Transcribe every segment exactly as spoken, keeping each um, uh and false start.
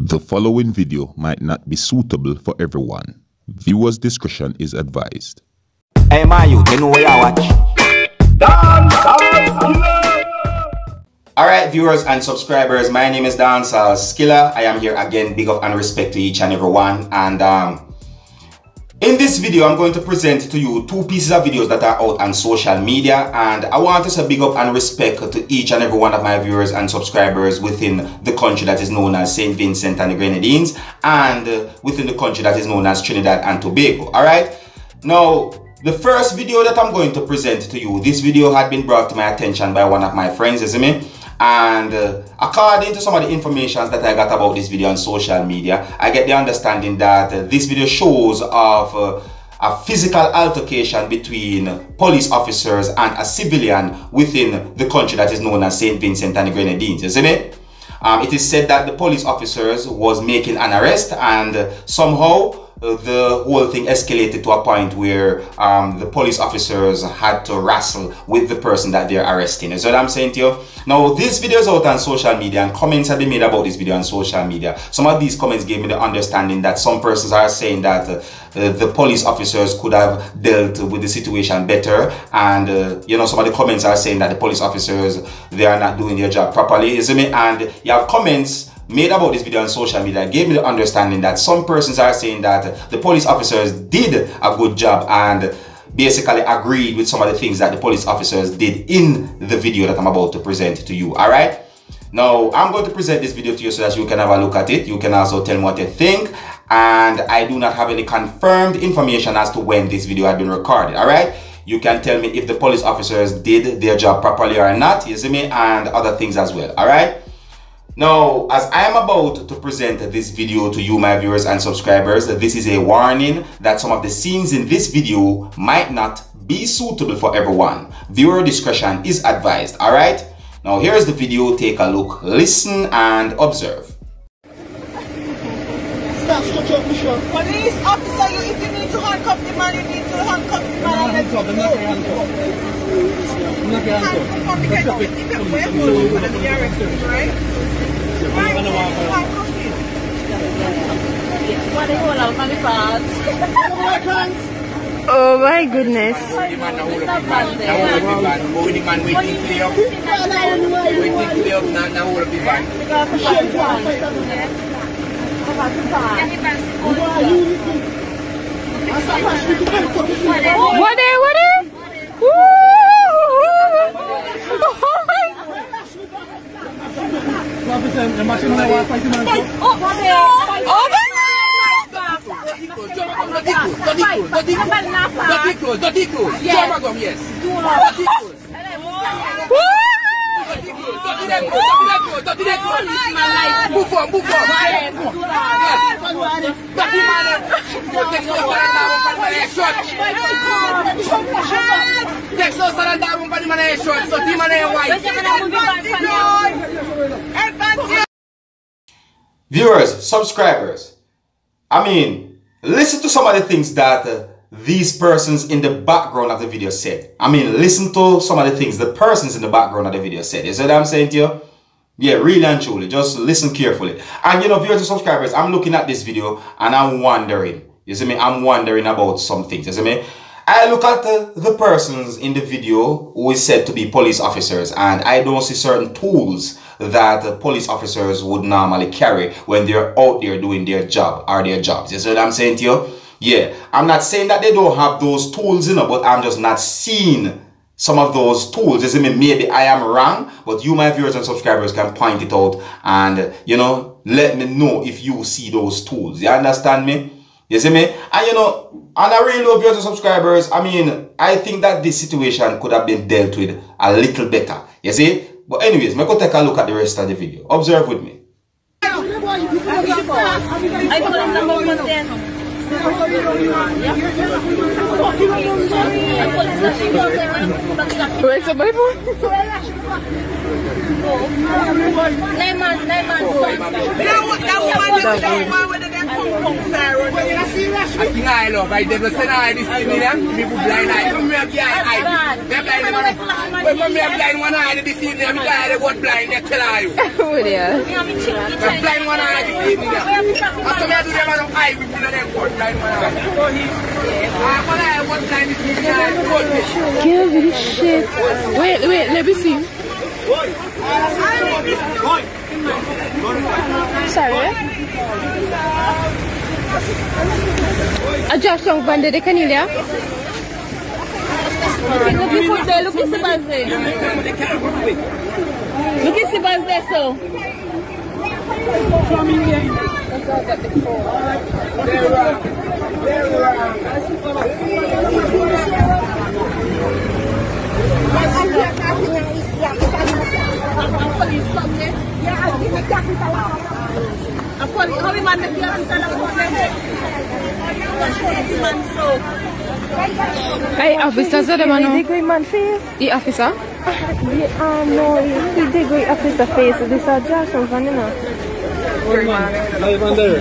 The following video might not be suitable for everyone. Viewers' discretion is advised. Hey, man, you know where I watch. Dancehallskilla! Alright, viewers and subscribers, my name is Dancehallskilla. I am here again. Big up and respect to each and every one. And um, in this video, I'm going to present to you two pieces of videos that are out on social media. And I want to say big up and respect to each and every one of my viewers and subscribers within the country that is known as Saint Vincent and the Grenadines, and uh, within the country that is known as Trinidad and Tobago. Alright? Now, the first video that I'm going to present to you, this video had been brought to my attention by one of my friends, Izzy, and uh, according to some of the information that I got about this video on social media, I get the understanding that uh, this video shows of uh, a physical altercation between police officers and a civilian within the country that is known as Saint Vincent and the Grenadines, isn't it? Um, it is said that the police officers was making an arrest, and uh, somehow Uh, the whole thing escalated to a point where um, the police officers had to wrestle with the person that they're arresting. Is what I'm saying to you? Now, this video is out on social media, and comments have been made about this video on social media. Some of these comments gave me the understanding that some persons are saying that uh, uh, the police officers could have dealt with the situation better, and uh, you know, some of the comments are saying that the police officers, they are not doing their job properly, isn't it? And you have comments made about this video on social media gave me the understanding that some persons are saying that the police officers did a good job and basically agreed with some of the things that the police officers did in the video that I'm about to present to you. All right, now I'm going to present this video to you so that you can have a look at it. You can also tell me what you think, and I do not have any confirmed information as to when this video had been recorded. All right, you can tell me if the police officers did their job properly or not, you see me, and other things as well. All right. Now, as I am about to present this video to you, my viewers and subscribers, this is a warning that some of the scenes in this video might not be suitable for everyone. Viewer discretion is advised, alright? Now, here is the video. Take a look, listen, and observe. Stop, shut up, Michelle. Police officer, you, if you need to handcuff the man, you need to handcuff the man. Handcuff, I'm not handcuff. Handcuff, handcuff. Right? Right, you know, oh my goodness. What is what is? Viewers, subscribers, I mean, listen to some of the things that uh, these persons in the background of the video said. I mean, listen to some of the things the persons in the background of the video said. Is that what I'm saying to you? Yeah, really and truly. Just listen carefully. And you know, viewers and subscribers, I'm looking at this video and I'm wondering. You see me? I'm wondering about some things. You see me? I look at uh, the persons in the video who is said to be police officers, and I don't see certain tools that uh, police officers would normally carry when they're out there doing their job or their jobs. You see what I'm saying to you? Yeah, I'm not saying that they don't have those tools, you know, but I'm just not seeing some of those tools. You see me? Maybe I am wrong, but you, my viewers and subscribers, can point it out and, uh, you know, let me know if you see those tools. You understand me? You see me? And you know, and I really love viewers and subscribers. I mean, I think that this situation could have been dealt with a little better. You see? But anyways, we go take a look at the rest of the video. Observe with me. I I think I love. I never said I this evening. People blind eye. Come here, blind eye. They're blind one. But come here, blind one eye this evening. I'm tired. What blind? I tell you. Oh dear. I'm blind one eye this evening. I said I do them on eye. We put on them what blind one eye. One eye, one blind this evening. Give me shit. Wait, wait. Let me see. Sorry. A Josh song band de Canilla. Look at there, look at the bus there. Look at the bus there, so. Yeah, I call it holy man, the parents are not going to hey, officer, the man face. The officer? Ah, no, the degree officer face. This is Josh and Vanina. Holy man. Holy man there.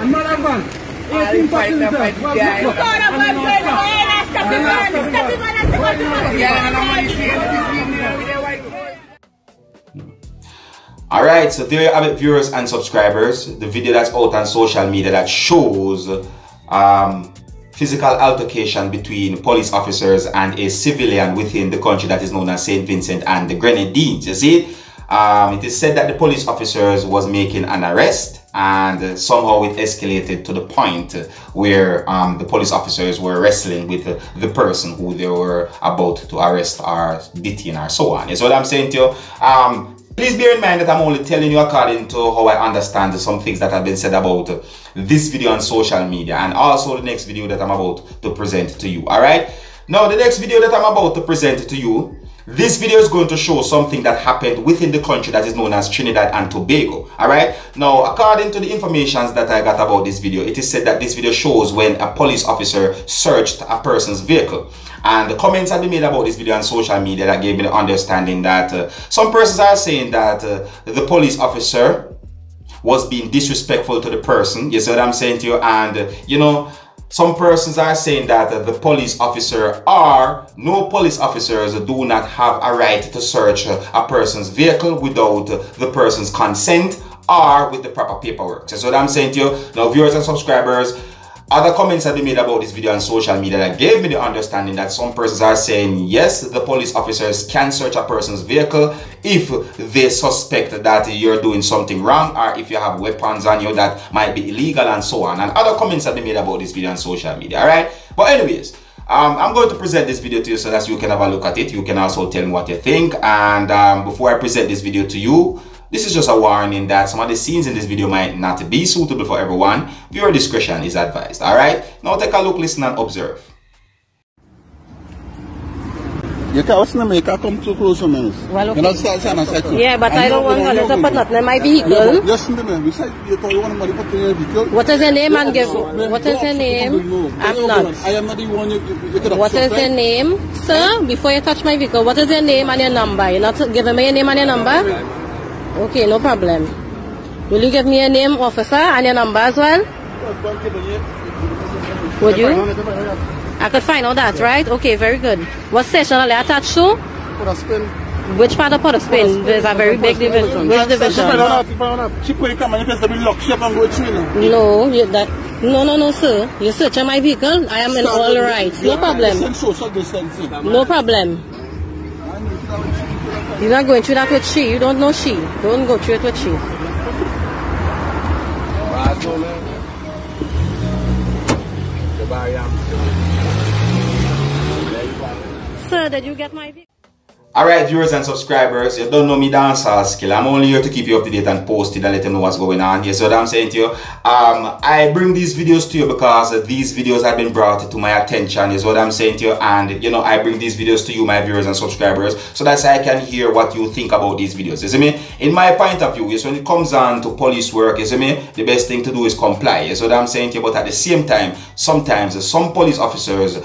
Another one. eighteen percent. Alright, so there you have it, viewers and subscribers. The video that's out on social media that shows um, physical altercation between police officers and a civilian within the country that is known as Saint Vincent and the Grenadines. You see, um, it is said that the police officers was making an arrest, and somehow it escalated to the point where um, the police officers were wrestling with the, the person who they were about to arrest or detain or so on. Is what I'm saying to you. Um, please bear in mind that I'm only telling you according to how I understand some things that have been said about this video on social media, and also the next video that I'm about to present to you. Alright? Now the next video that I'm about to present to you, this video is going to show something that happened within the country that is known as Trinidad and Tobago. Alright? Now, according to the information that I got about this video, it is said that this video shows when a police officer searched a person's vehicle. And the comments have been made about this video on social media that gave me the understanding that uh, some persons are saying that uh, the police officer was being disrespectful to the person. You see what I'm saying to you? And, uh, you know, some persons are saying that uh, the police officer or no police officers do not have a right to search uh, a person's vehicle without uh, the person's consent or with the proper paperwork. So that's what I'm saying to you. Now, viewers and subscribers, other comments have been made about this video on social media that gave me the understanding that some persons are saying, yes, the police officers can search a person's vehicle if they suspect that you're doing something wrong or if you have weapons on you that might be illegal and so on. And other comments have been made about this video on social media, alright? But anyways, um, I'm going to present this video to you so that you can have a look at it. You can also tell me what you think. And um, before I present this video to you, this is just a warning that some of the scenes in this video might not be suitable for everyone. Viewer discretion is advised, alright? Now take a look, listen and observe. You can't come too close to me. Well, okay. Yeah, but I don't want to put nothing in my vehicle. What is your name and give? What is your name? I'm not. I am not the one you What is your name? Sir, before you touch my vehicle, what is your name and your number? You're not giving me your name and your number? Okay, no problem. Will you give me your name, officer, and your number as well? Would you? I could find all that, right? Okay, very good. What station are they attached to? Port of Spain. Which part of Port of Spain? There's a very big division. Which division? No, you, that, no, no, no, sir. You search my vehicle, I am in all rights. No problem. No problem. You're not going through that with she. You don't know she. Don't go through it with she. Sir, did you get my video? Alright, viewers and subscribers, you don't know me, Dancehallskilla. I'm only here to keep you up to date and posted and let you know what's going on here. So what I'm saying to you, um, I bring these videos to you because these videos have been brought to my attention. Is what I'm saying to you, and you know I bring these videos to you, my viewers and subscribers, so that I can hear what you think about these videos. You see me? In my point of view, yes, when it comes on to police work, you see me, the best thing to do is comply. Is what I'm saying to you. But at the same time, sometimes some police officers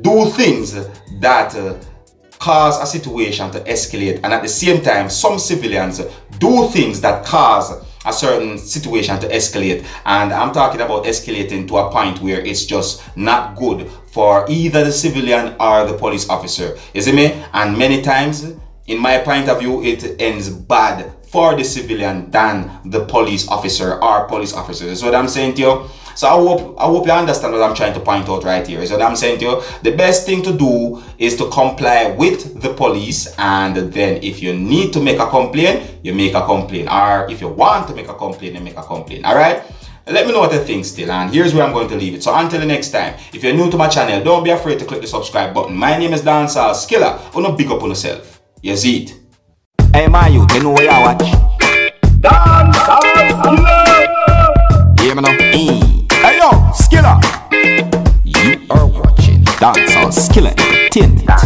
do things that. Uh, cause a situation to escalate, and at the same time some civilians do things that cause a certain situation to escalate. And I'm talking about escalating to a point where it's just not good for either the civilian or the police officer. You see me? And many times, in my point of view, it ends bad for the civilian than the police officer or police officers. That's what I'm saying to you. So I hope, I hope you understand what I'm trying to point out right here. Is what I'm saying to you. The best thing to do is to comply with the police, and then if you need to make a complaint, you make a complaint. Or if you want to make a complaint, you make a complaint. Alright? Let me know what you think still, and here's where I'm going to leave it. So until the next time, if you're new to my channel, don't be afraid to click the subscribe button. My name is Dancehallskilla. Wanna big up on yourself. You see it. Hey my youth, you know what you watch. Dancehallskilla. Yeah, man. Hey yo, Skilla, you are watching Dancehallskilla.